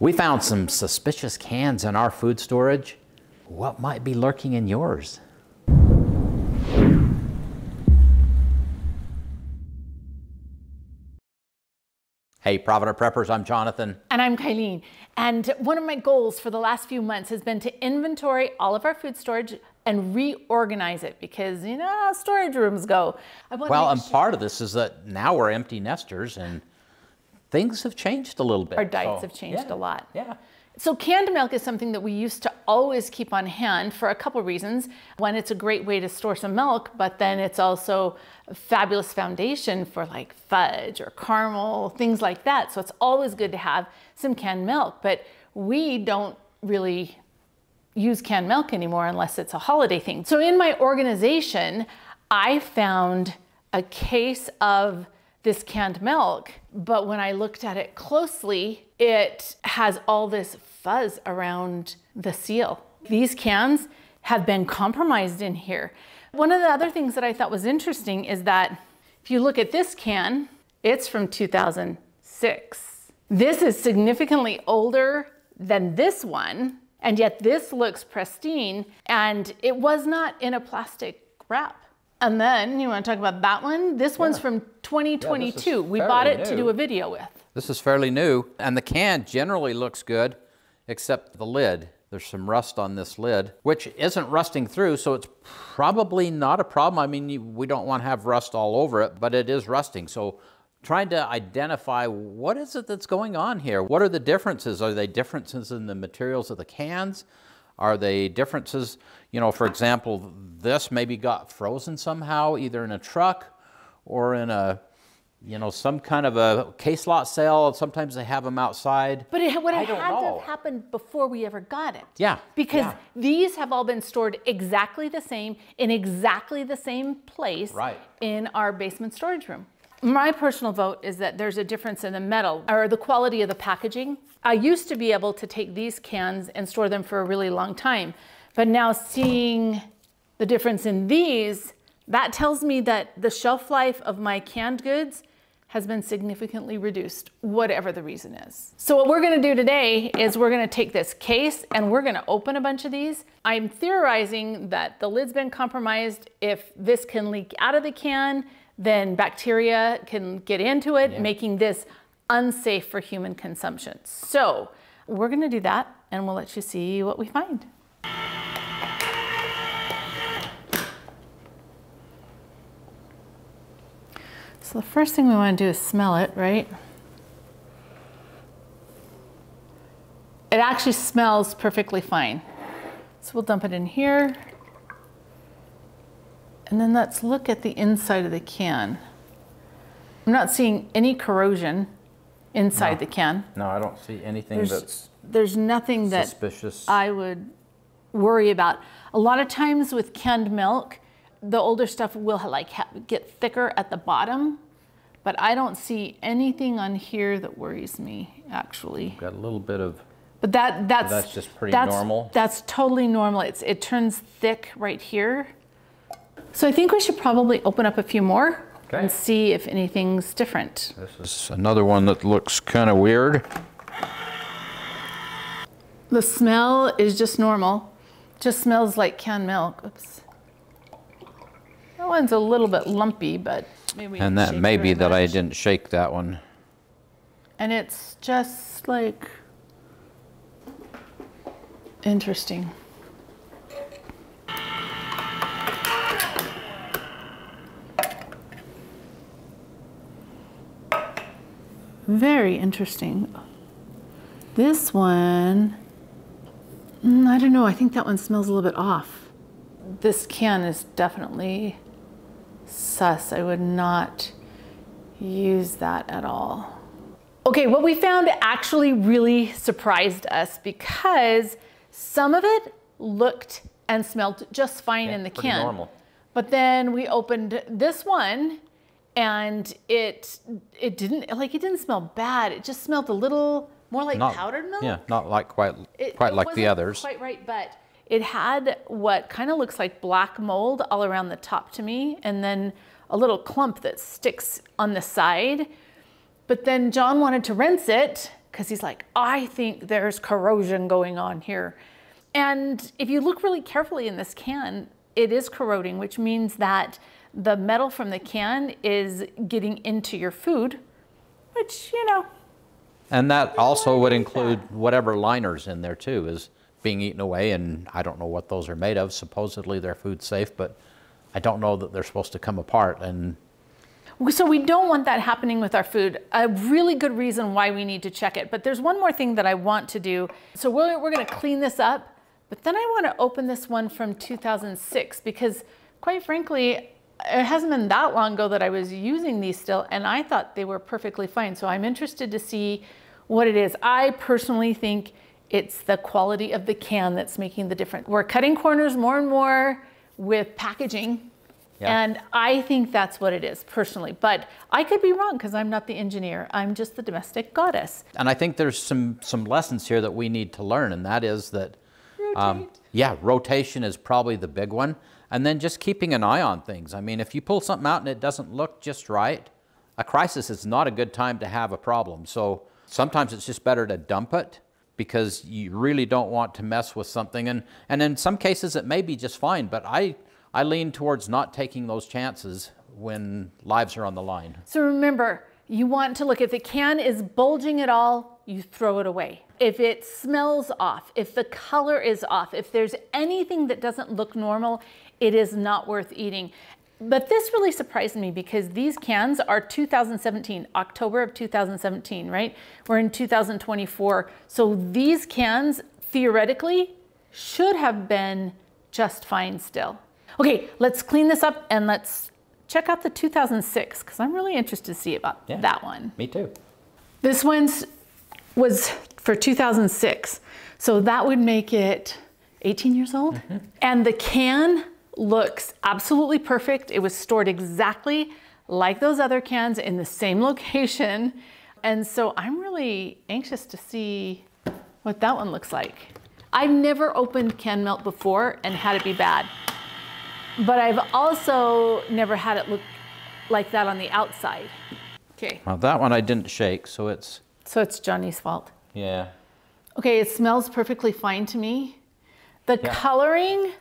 We found some suspicious cans in our food storage. What might be lurking in yours? Hey, Provident Preppers, I'm Jonathan. And I'm Kylene. And one of my goals for the last few months has been to inventory all of our food storage and reorganize it because, you know, how storage rooms go. Part of this is that now we're empty nesters and things have changed a little bit. Our diets have changed a lot. Yeah. So canned milk is something that we used to always keep on hand for a couple reasons. One, it's a great way to store some milk, but then it's also a fabulous foundation for like fudge or caramel, things like that. So it's always good to have some canned milk, but we don't really use canned milk anymore unless it's a holiday thing. So in my organization, I found a case of this canned milk, but when I looked at it closely, it has all this fuzz around the seal. These cans have been compromised in here. One of the other things that I thought was interesting is that if you look at this can, it's from 2006. This is significantly older than this one, and yet this looks pristine, and it was not in a plastic wrap. And then, you want to talk about that one? This one's from 2022. We bought it to do a video with. This is fairly new, and the can generally looks good, except the lid. There's some rust on this lid, which isn't rusting through, so it's probably not a problem. I mean, we don't want to have rust all over it, but it is rusting. So trying to identify what is it that's going on here? What are the differences? Are they differences in the materials of the cans? Are they differences, you know, for example, this maybe got frozen somehow, either in a truck or in a, you know, some kind of a case lot sale. Sometimes they have them outside. But it would have had to have happened before we ever got it. Yeah. Because these have all been stored exactly the same, in exactly the same place in our basement storage room. My personal vote is that there's a difference in the metal or the quality of the packaging. I used to be able to take these cans and store them for a really long time, but now seeing the difference in these, that tells me that the shelf life of my canned goods has been significantly reduced, whatever the reason is. So what we're gonna do today is we're gonna take this case and we're gonna open a bunch of these. I'm theorizing that the lid's been compromised. If this can leak out of the can, then bacteria can get into it, making this unsafe for human consumption. So we're gonna do that and we'll let you see what we find. So the first thing we wanna do is smell it, right? It actually smells perfectly fine. So we'll dump it in here. And then let's look at the inside of the can. I'm not seeing any corrosion inside the can. No, I don't see anything There's nothing suspicious. That I would worry about. A lot of times with canned milk, the older stuff will like get thicker at the bottom, but I don't see anything on here that worries me, actually. We've got a little bit of... But that's just pretty normal. That's totally normal. It turns thick right here. So I think we should probably open up a few more and see if anything's different. This is another one that looks kind of weird. The smell is just normal. Just smells like canned milk. Oops. That one's a little bit lumpy, but maybe. And that may be that I didn't shake that one. And it's just like interesting. Very interesting. This one, I don't know, I think that one smells a little bit off. This can is definitely sus. I would not use that at all. Okay, what we found actually really surprised us because some of it looked and smelled just fine in the can. Normal. But then we opened this one and it didn't it didn't smell bad. It just smelled a little more like powdered milk. Yeah, not like quite like the others. Quite right, but it had what kind of looks like black mold all around the top to me, and then a little clump that sticks on the side. But then John wanted to rinse it because he's like, I think there's corrosion going on here. And if you look really carefully in this can, it is corroding, which means that the metal from the can is getting into your food, which, you know. And that also would include whatever liners in there too is being eaten away, and I don't know what those are made of. Supposedly they're food safe, but I don't know that they're supposed to come apart. And so we don't want that happening with our food. A really good reason why we need to check it. But there's one more thing that I want to do. So we're going to clean this up, but then I want to open this one from 2006 because, quite frankly, it hasn't been that long ago that I was using these still, and I thought they were perfectly fine. So I'm interested to see what it is. I personally think it's the quality of the can that's making the difference. We're cutting corners more and more with packaging. Yeah. And I think that's what it is personally, but I could be wrong because I'm not the engineer. I'm just the domestic goddess. And I think there's some lessons here that we need to learn. And that is that, rotation is probably the big one. And then just keeping an eye on things. I mean, if you pull something out and it doesn't look just right, a crisis is not a good time to have a problem. So sometimes it's just better to dump it, because you really don't want to mess with something. And in some cases it may be just fine, but I lean towards not taking those chances when lives are on the line. So remember, you want to look, if the can is bulging at all, you throw it away. If it smells off, if the color is off, if there's anything that doesn't look normal, it is not worth eating. But this really surprised me because these cans are 2017, October of 2017, right? We're in 2024. So these cans theoretically should have been just fine still. Okay, let's clean this up and let's check out the 2006 because I'm really interested to see about that one. Me too. This one was for 2006. So that would make it 18 years old. Mm-hmm. And the can looks absolutely perfect. It was stored exactly like those other cans in the same location. And so I'm really anxious to see what that one looks like. I've never opened can melt before and had it be bad, but I've also never had it look like that on the outside. Okay. Well, that one I didn't shake, so it's... So it's Johnny's fault. Yeah. Okay, it smells perfectly fine to me. The coloring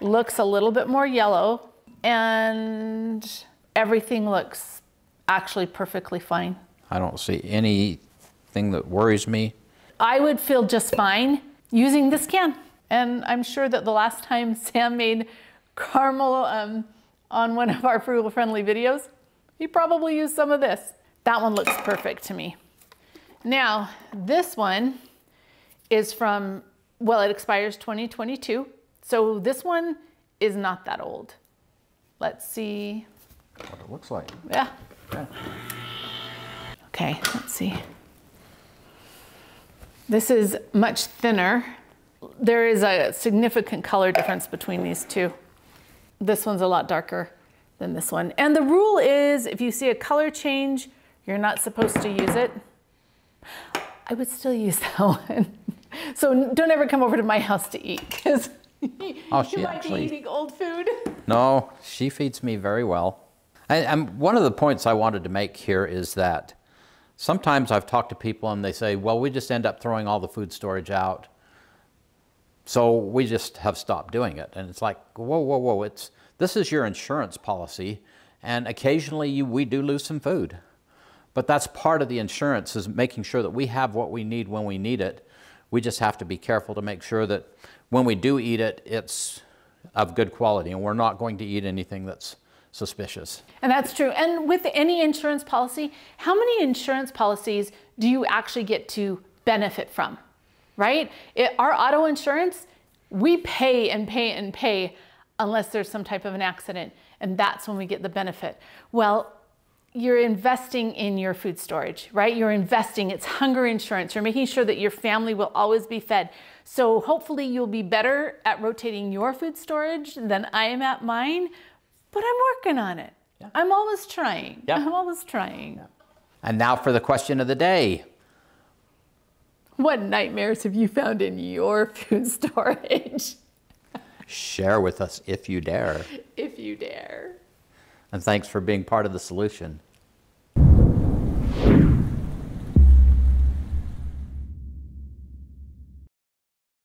looks a little bit more yellow, and everything looks actually perfectly fine. I don't see anything that worries me. I would feel just fine using this can. And I'm sure that the last time Sam made caramel on one of our Frugal Friendly videos, he probably used some of this. That one looks perfect to me. Now, this one is from, well, it expires 2022. So this one is not that old. Let's see what it looks like. Yeah. Yeah. Okay, let's see. This is much thinner. There is a significant color difference between these two. This one's a lot darker than this one. And the rule is if you see a color change, you're not supposed to use it. I would still use that one. So don't ever come over to my house to eat because... she might actually be eating old food. No, she feeds me very well. And one of the points I wanted to make here is that sometimes I've talked to people and they say, well, we just end up throwing all the food storage out, so we just have stopped doing it. And it's like, whoa, whoa, whoa, this is your insurance policy, and occasionally we do lose some food. But that's part of the insurance, is making sure that we have what we need when we need it. We just have to be careful to make sure that when we do eat it, it's of good quality, and we're not going to eat anything that's suspicious. And that's true. And with any insurance policy, how many insurance policies do you actually get to benefit from, right? Our auto insurance, we pay and pay and pay unless there's some type of an accident, and that's when we get the benefit. Well, you're investing in your food storage, right? You're investing, it's hunger insurance. You're making sure that your family will always be fed. So hopefully you'll be better at rotating your food storage than I am at mine, but I'm working on it. Yeah. I'm always trying. Yeah. I'm always trying. Yeah. And now for the question of the day. What nightmares have you found in your food storage? Share with us if you dare. If you dare. And thanks for being part of the solution.